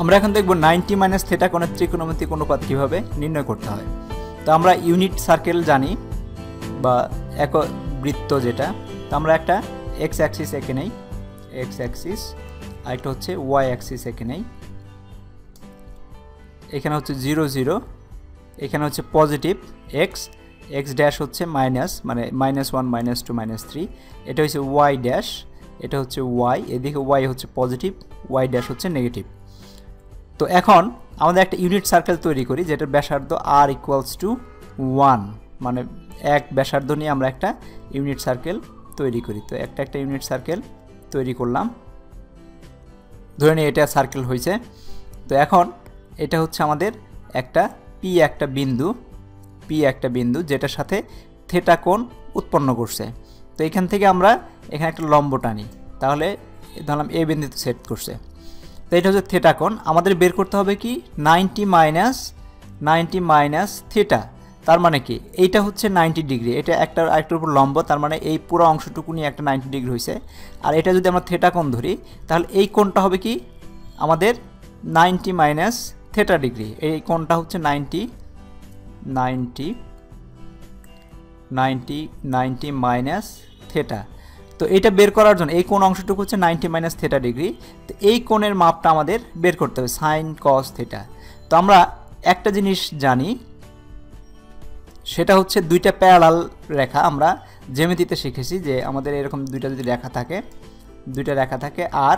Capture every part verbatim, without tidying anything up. আমরা এখন দেখব নাইনটি মাইনাস থেটা কোণের ত্রিকোণমিতিক অনুপাত কীভাবে নির্ণয় করতে হয়। তো আমরা ইউনিট সার্কেল জানি বা এক বৃত্ত যেটা, তো আমরা একটা এক্স অ্যাক্সিস এঁকে নেই, এক্স অ্যাক্সিস, আর একটা হচ্ছে ওয়াই অ্যাক্সিস এঁকে নেই। এখানে হচ্ছে জিরো জিরো, এখানে হচ্ছে পজিটিভ এক্স, এক্স ড্যাশ হচ্ছে মাইনাস মানে minus one minus two minus three, এটা হচ্ছে ওয়াই ড্যাশ, এটা হচ্ছে ওয়াই, এদিকে ওয়াই হচ্ছে পজিটিভ, ওয়াই ড্যাশ হচ্ছে নেগেটিভ। তো এখন আমাদের একটা ইউনিট সার্কেল তৈরি করি যেটার ব্যাসার্ধ আর ইকুয়ালস টু ওয়ান, মানে এক ব্যাসার্ধ নিয়ে আমরা একটা ইউনিট সার্কেল তৈরি করি। তো একটা একটা ইউনিট সার্কেল তৈরি করলাম, ধরে নিই এটা সার্কেল হয়েছে। তো এখন এটা হচ্ছে আমাদের একটা পি একটা বিন্দু, পি একটা বিন্দু যেটার সাথে থেটা কোণ উৎপন্ন করছে। তো এখান থেকে আমরা এখানে একটা লম্ব টানি, তাহলে ধরলাম এ বিন্দুতে সেট করছে। তো এটা হচ্ছে থেটা কোণ, আমাদের বের করতে হবে কি ninety minus ninety minus theta, তার মানে কি এইটা হচ্ছে নাইনটি ডিগ্রি, এটা একটা আরেকটার উপর লম্ব, তার মানে এই পুরো অংশটুকু নিয়ে একটা নাইনটি ডিগ্রি হয়েছে। আর এটা যদি আমরা থেটা কোণ ধরি তাহলে এই কোণটা হবে কি আমাদের নাইনটি মাইনাস থেটা ডিগ্রি, এই কোণটা হচ্ছে ninety ninety ninety ninety minus theta. তো এটা বের করার জন্য এই কোণ অংশটুকু হচ্ছে নাইনটি মাইনাস থেটা ডিগ্রি, তো এই কোণের মাপটা আমাদের বের করতে হবে সাইন কস থেটা। তো আমরা একটা জিনিস জানি সেটা হচ্ছে দুইটা প্যারালাল রেখা, আমরা জ্যামিতিতে শিখেছি যে আমাদের এরকম দুইটা যদি রেখা থাকে, দুইটা রেখা থাকে আর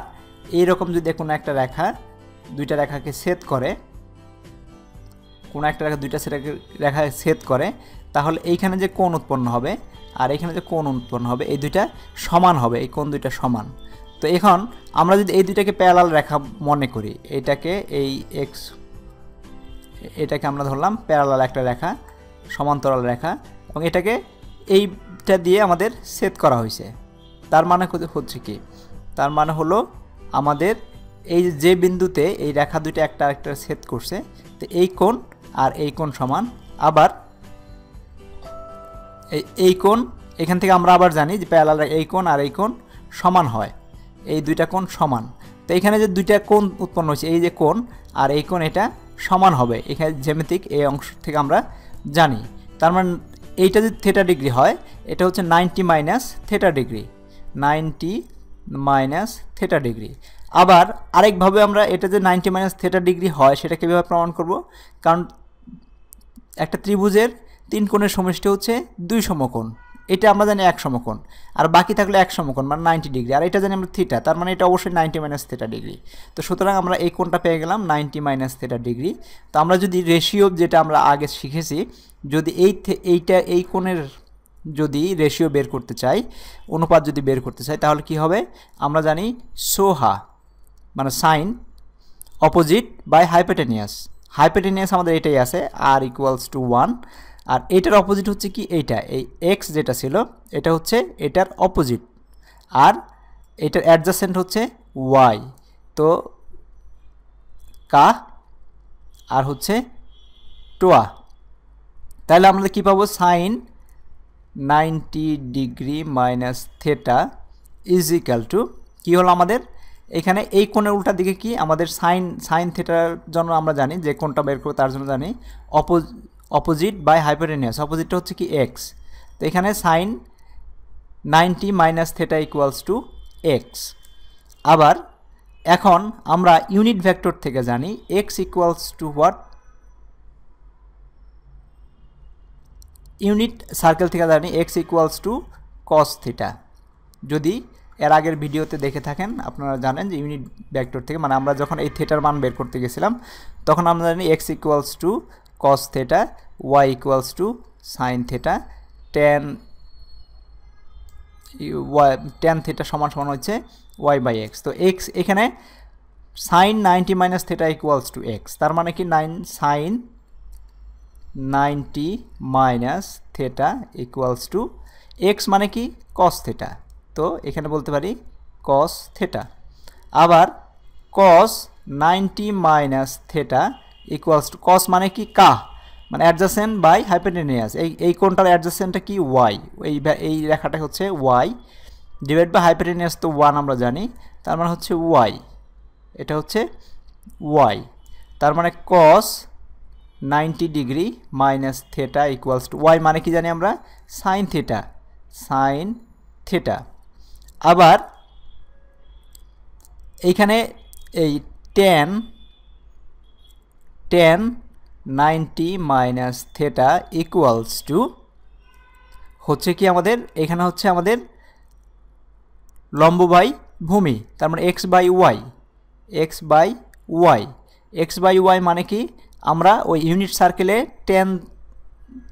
এইরকম যদি কোনো একটা রেখা দুইটা রেখাকে ছেদ করে, কোনো একটা রেখা দুইটা সেটাকে রেখা ছেদ করে, তাহলে এইখানে যে কোণ উৎপন্ন হবে আর এইখানে যে কোণ উৎপন্ন হবে এই দুইটা সমান হবে, এই কোণ দুইটা সমান। তো এখন আমরা যদি এই দুইটাকে প্যারালাল রেখা মনে করি, এইটাকে এই এক্স এটাকে আমরা ধরলাম প্যারালাল একটা রেখা, সমান্তরাল রেখা, এবং এটাকে এইটা দিয়ে আমাদের ছেদ করা হয়েছে। তার মানে হচ্ছে কি, তার মানে হলো আমাদের এই যে বিন্দুতে এই রেখা দুইটা একটা আরেকটা ছেদ করছে, তো এই কোণ আর এই কোণ সমান। আবার এই এই কোণ এখান থেকে আমরা আবার জানি যে প্যারালাল এই কোণ আর এই কোণ সমান হয়, এই দুইটা কোণ সমান। তো এখানে যে দুইটা কোণ উৎপন্ন হয়েছে এই যে কোণ আর এই কোণ এটা সমান হবে, এখানে জ্যামিতিক এই অংশ থেকে আমরা জানি। তার মানে এইটা যদি থেটা ডিগ্রি হয় এটা হচ্ছে ninety minus theta degree, ninety minus theta degree. আবার আরেকভাবে আমরা এটা যে নাইনটি মাইনাস থেটা ডিগ্রি হয় সেটা কীভাবে প্রমাণ করব, কারণ একটা ত্রিভুজের তিন কোণের সমষ্টি হচ্ছে দুই সমকোণ, এটা আমরা জানি এক সমকোণ, আর বাকি থাকলে এক সমকোণ মানে নাইনটি ডিগ্রি, আর এটা জানি আমরা থিটা, তার মানে এটা অবশ্যই নাইনটি মাইনাস থেটা ডিগ্রি। তো সুতরাং আমরা এই কোণটা পেয়ে গেলাম নাইনটি মাইনাস থেটা ডিগ্রি। তো আমরা যদি রেশিও যেটা আমরা আগে শিখেছি, যদি এই এইটা এই কোণের যদি রেশিও বের করতে চাই, অনুপাত যদি বের করতে চাই, তাহলে কি হবে আমরা জানি সোহা মানে sine opposite by hypotenuse, hypotenuse আমাদের এটাই আছে আর ইকুয়ালস টু ওয়ান, আর এটার অপোজিট হচ্ছে কি এইটা, এই এক্স যেটা ছিল এটা হচ্ছে এটার অপোজিট, আর এটার অ্যাডজাসেন্ট হচ্ছে ওয়াই, তো কা আর হচ্ছে টোয়া। তাহলে আমরা কি পাবো sine ninety degree minus theta is equal to কী হলো আমাদের এখানে এই কোণের উল্টা দিকে কি আমাদের সাইন সাইন থেটার জন্য আমরা জানি যে কোণটা বের করবো তার জন্য জানি অপো অপোজিট বাই হাইপোটেনিয়াস, অপোজিটটা হচ্ছে কি এক্স। তো এখানে sine ninety minus theta equals to x. আবার এখন আমরা ইউনিট ভেক্টর থেকে জানি x equals to what, unit circle থেকে জানি x equals to cos theta. যদি এর আগের ভিডিওতে দেখে থাকেন আপনারা জানেন যে ইউনিট ভেক্টর থেকে মানে আমরা যখন এই থেটার মান বের করতে গেছিলাম তখন আমরা জানি x equals to cos theta, y equals to sin theta, tan y tan theta সমান সমান হচ্ছে y by x। তো x এখানে sin ninety minus theta equals to x, তার মানে কি nine sin ninety minus theta equals to x মানে কি cos theta, তো এখানে বলতে পারি cos theta। আবার cos নাইনটি minus theta equals to cos মানে কি কা মানে অ্যাডজাসেন্ট বাই হাইপোটেনিয়াস, এই এই কোণটার অ্যাডজাসেন্টটা কি ওয়াই, এই এই রেখাটা হচ্ছে ওয়াই ডিভাইড বাই হাইপোটেনিয়াস, তো ওয়ান আমরা জানি, তার মানে হচ্ছে ওয়াই, এটা হচ্ছে y তার মানে cos ninety degree minus theta equals to y মানে কি জানি আমরা sin theta sin theta আবার এইখানে এই tan tan ninety minus theta equals to হচ্ছে কি আমাদের এখানে হচ্ছে আমাদের লম্ব বাই ভূমি তার মানে x by y x by y x by y মানে কি আমরা ওই ইউনিট সার্কেলে tan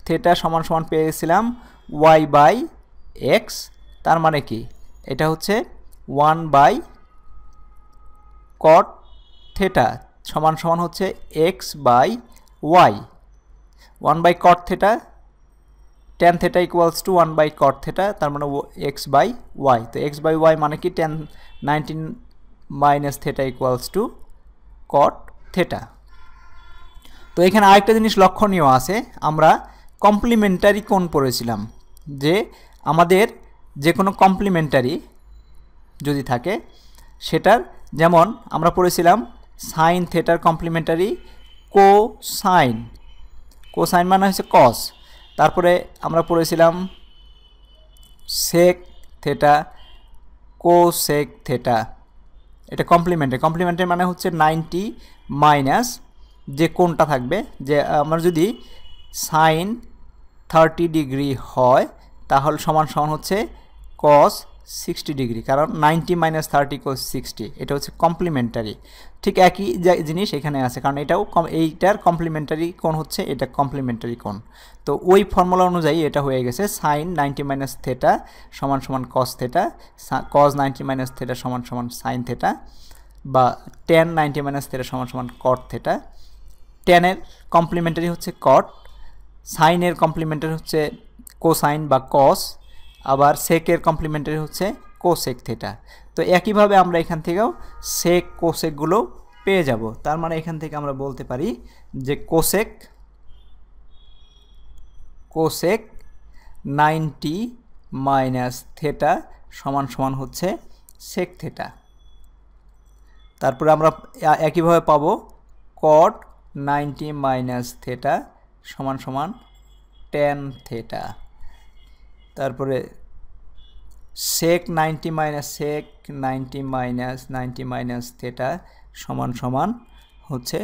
theta সমান সমান পেয়েছিলাম y by x তার মানে কি এটা হচ্ছে one by cot theta সমান সমান হচ্ছে x by y one by cot theta tan theta equals to one by cot theta তার মানে x by y তো x by y মানে কি tan nineteen minus theta equals to cot theta তো এখানে আরেকটা জিনিস লক্ষণীয় আছে আমরা কমপ্লিমেন্টারি কোণ পড়েছিলাম যে আমাদের যে কোনো কমপ্লিমেন্টারি যদি থাকে সেটার যেমন আমরা পড়েছিলাম sin থিটার কমপ্লিমেন্টারি কোসাইন কোসাইন মানে হচ্ছে cos তারপরে আমরা পড়েছিলাম sec theta cosec theta এটা কমপ্লিমেন্টারি কমপ্লিমেন্টারি মানে হচ্ছে ninety মাইনাস যে কোণটা থাকবে যে আমরা যদি sin thirty ডিগ্রি হয় তাহলে সমান সমান হচ্ছে cos sixty ডিগ্রি কারণ ninety minus thirty cos sixty এটা হচ্ছে কমপ্লিমেন্টারি ঠিক একই জিনিস এখানে আছে কারণ এটাও এইটার কমপ্লিমেন্টারি কোণ হচ্ছে এটা কমপ্লিমেন্টারি কোণ তো ওই ফর্মুলা অনুযায়ী এটা হয়ে গেছে sin ninety minus theta সমান সমান cos theta cos ninety minus theta সমান সমান sin theta বা tan ninety minus theta সমান সমান cot theta tan এর কমপ্লিমেন্টারি হচ্ছে cot sin এর কমপ্লিমেন্টারি হচ্ছে cosine বা cos আবার sec এর কমপ্লিমেন্টারি হচ্ছে cosec theta তো একই ভাবে আমরা এখান থেকেও sec cosec গুলো পেয়ে যাব তার মানে এখান থেকে আমরা বলতে পারি যে cosec cosec ninety minus theta সমান সমান হচ্ছে sec theta তারপরে আমরা একই ভাবে পাবো cot ninety minus theta সমান সমান tan theta তারপরে sec ninety minus sec ninety minus ninety minus theta সমান সমান হচ্ছে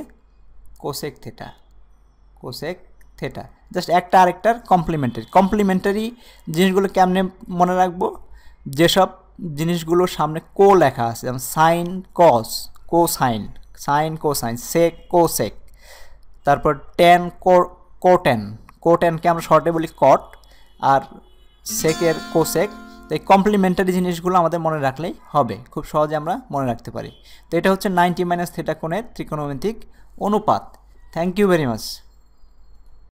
cosec theta cosec theta just একটা আরেকটার কমপ্লিমেন্টারি কমপ্লিমেন্টারি জিনিসগুলো কেমনে মনে রাখবো যেসব জিনিসগুলো সামনে কো লেখা আছে যেমন sin cos cosine sin cosine sec cosec তারপর tan cotan cotan কে আমরা শর্টে বলি cot আর sec এর cosec তাই কমপ্লিমেন্টারি জিনিসগুলো আমাদের মনে রাখলেই হবে খুব সহজে আমরা মনে রাখতে পারি তো এটা হচ্ছে ninety minus theta কোণের ত্রিকোণমিতিক অনুপাত থ্যাংক ইউ ভেরি মাচ